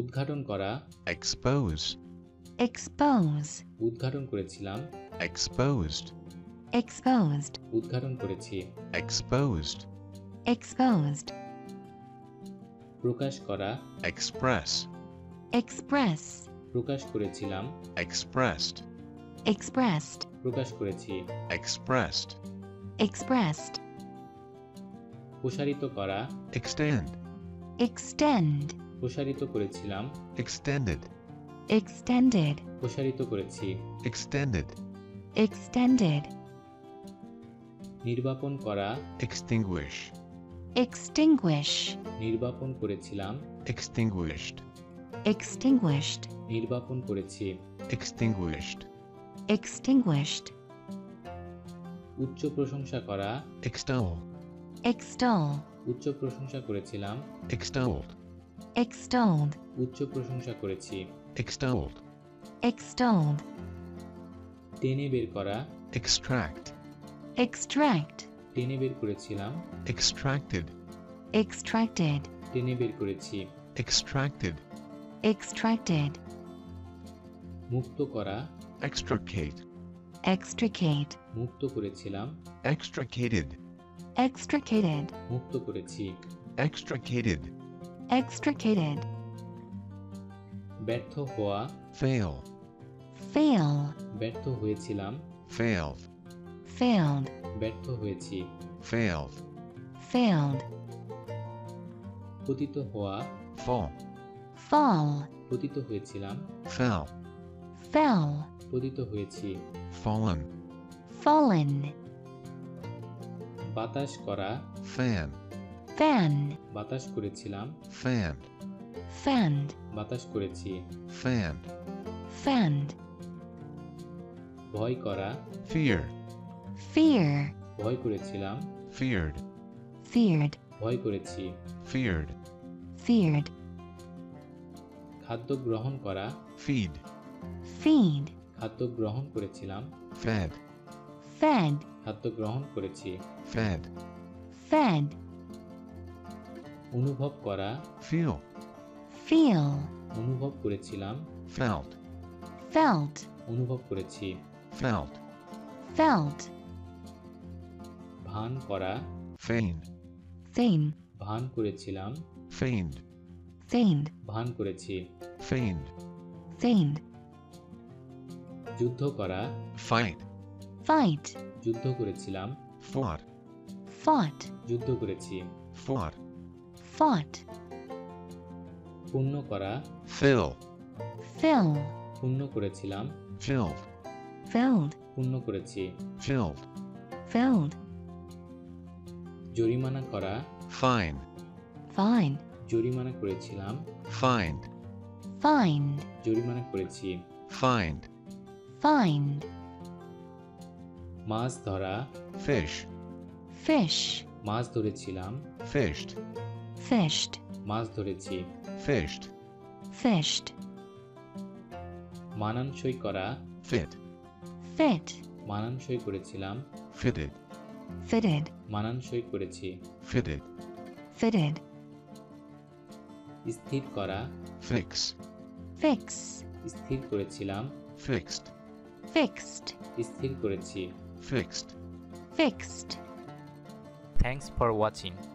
উদ্ঘাটন করা expose, expose, উদ্ঘাটন করেছিলাম exposed, exposed, উদ্ঘাটন করেছি exposed, exposed, প্রকাশ করা express, express, প্রকাশ করেছিলাম expressed, expressed, প্রকাশ করেছি expressed, expressed, প্রসারিত করা extend, extend, প্রসারিত করেছিলাম extended, extended, প্রসারিত করেছি extended, extended, নির্বাপন করা extinguish, extinguish, নির্বাপন করেছিলাম extinguished, extinguished, নির্বাপন করেছি extinguished, extinguished, উচ্চ প্রশংসা করা extol, extol, উচ্চ প্রশংসা করেছিলাম extolled, extolled, উচ্চ প্রশংসা করেছি extolled, extolled, টেনে বের করা extract, extract, টেনে বের করেছিলাম extracted, extracted, টেনে বের করেছি extracted, extracted, মুক্ত করা extricate, extricate, মুক্ত করেছিলাম extricated, extricated, মুক্ত করেছি extricated, extricated, ব্যর্থ হওয়া fail, fail, ব্যর্থ হয়েছিলাম failed, failed, ব্যর্থ হয়েছি failed, failed, পতিত হওয়া fall, fall, পতিত হয়েছিলাম fell, fell, পতিত হয়েছি fallen, fallen, বাতাস করা fan, fan, বাতাস করেছিলাম fan, fan, বাতাস করেছি fan, fan, ভয় করা fear, fear, ভয় করেছিলাম feared, feared, ভয় করেছি feared, feared, খাদ্য গ্রহণ করা feed, feed, খাদ্য গ্রহণ করেছিলাম fed, fed, খাদ্য গ্রহণ করেছি fed, fed, অনুভব করা feel, feel, অনুভব করেছিলাম felt, felt, অনুভব করেছি felt, felt, ভান করা feign, feign, ভান করেছিলাম feigned, feigned, ভান করেছি feigned, feigned, যুদ্ধ করা fight, fight, যুদ্ধ করেছিলাম fought, fought, যুদ্ধ করেছি fought, fought, পূর্ণ করা fill, fill, পূর্ণ করেছিলাম filled, filled, পূর্ণ করেছি filled, filled, জরিমানা করা fine, fine, জরিমানা করেছিলাম fined, fined, জরিমানা করেছি fined, fined, মাছ ধরা fish, fish, মাছ ধরেছিলাম fished, fished, মাছ ধরেছি fished, fished, মানানসই করা fit, fit, মানানসই করেছিলাম fitted, fitted, মানানসই করেছি fitted, fitted, স্থির করা fix, fix, স্থির করেছিলাম fixed, fixed, স্থির করেছি fixed, fixed. Thanks for watching.